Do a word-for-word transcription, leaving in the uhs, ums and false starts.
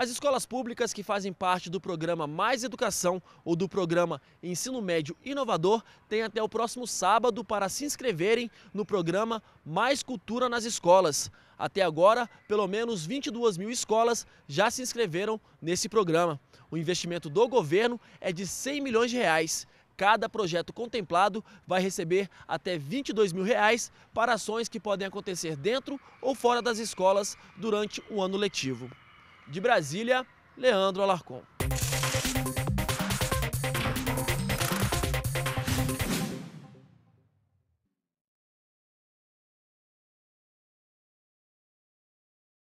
As escolas públicas que fazem parte do programa Mais Educação ou do programa Ensino Médio Inovador têm até o próximo sábado para se inscreverem no programa Mais Cultura nas Escolas. Até agora, pelo menos vinte e duas mil escolas já se inscreveram nesse programa. O investimento do governo é de cem milhões de reais. Cada projeto contemplado vai receber até vinte e dois mil reais para ações que podem acontecer dentro ou fora das escolas durante o ano letivo. De Brasília, Leandro Alarcon.